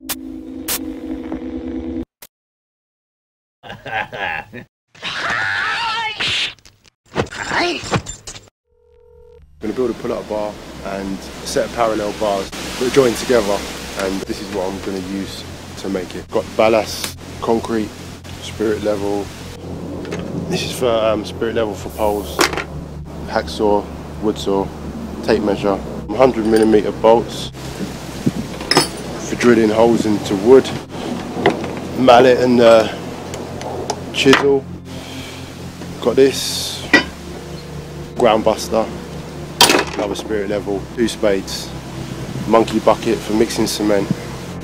We're going to build a pull-up bar and a set of parallel bars that are joined together, and this is what I'm going to use to make it. Got ballast, concrete, spirit level. This is for spirit level for poles, hacksaw, wood saw, tape measure, 100mm bolts for drilling holes into wood, mallet and chisel. Got this ground buster, another spirit level, 2 spades, monkey bucket for mixing cement.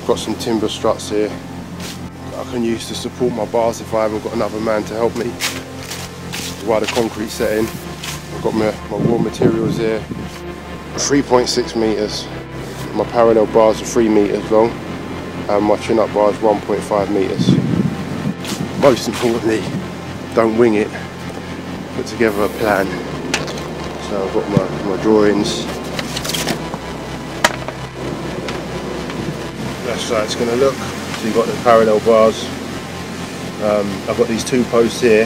Got some timber struts here that I can use to support my bars if I haven't got another man to help me while the concrete set in. I've got my raw materials here, 3.6 meters. My parallel bars are 3 meters long and my chin-up bar is 1.5 meters. Most importantly, don't wing it, put together a plan. So I've got my drawings. That's how it's going to look. So you've got the parallel bars. I've got these 2 posts here,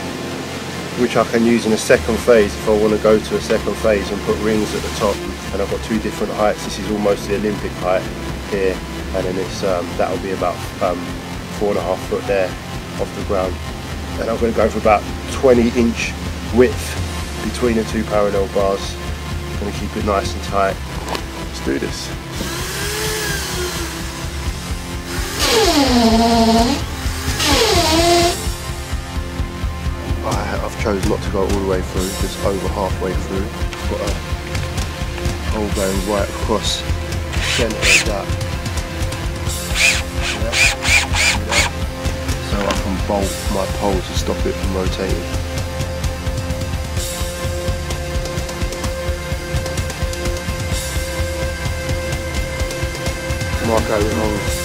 which I can use in a second phase if I want to go to a second phase and put rings at the top. And I've got 2 different heights. This is almost the Olympic height here, and then it's that'll be about 4.5 foot there off the ground. And I'm going to go for about 20-inch width between the 2 parallel bars. I'm going to keep it nice and tight. Let's do this. I've chosen not to go all the way through, just over halfway through. I've got a hole going right across the centre of that. So I can bolt my pole to stop it from rotating. Mark out the holes.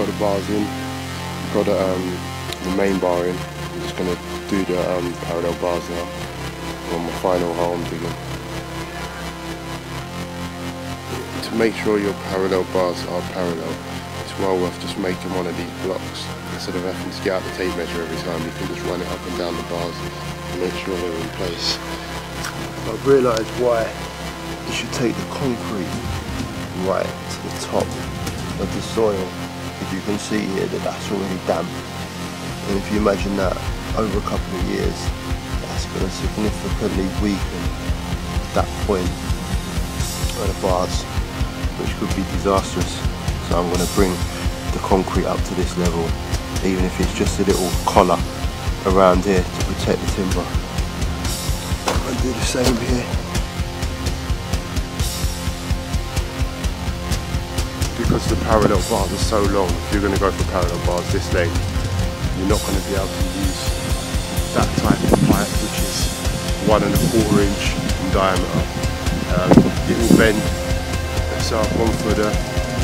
Got the bars in, got the main bar in. I'm just going to do the parallel bars now. On my final hole I'm digging. To make sure your parallel bars are parallel, it's well worth just making one of these blocks. Instead of having to get out the tape measure every time, you can just run it up and down the bars and make sure they're in place. I've realised why you should take the concrete right to the top of the soil. If you can see here that that's already damp, and if you imagine that over a couple of years, that's going to significantly weaken that point of the bars, which could be disastrous. So I'm going to bring the concrete up to this level, even if it's just a little collar around here to protect the timber. I'm going to do the same here. Because the parallel bars are so long, if you're going to go for parallel bars this length, you're not going to be able to use that type of pipe, which is 1.25 inch in diameter. It will bend, so I've gone for the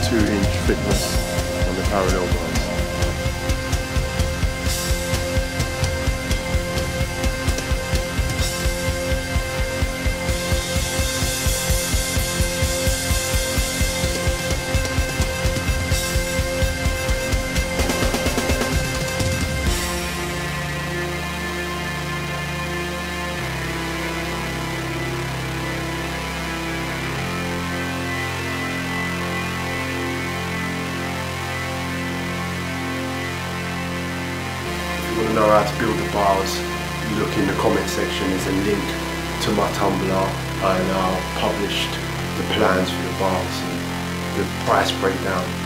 2-inch thickness on the parallel bars. Know how to build the bars, look in the comment section, there's a link to my Tumblr, and I've published the plans for the bars and the price breakdown.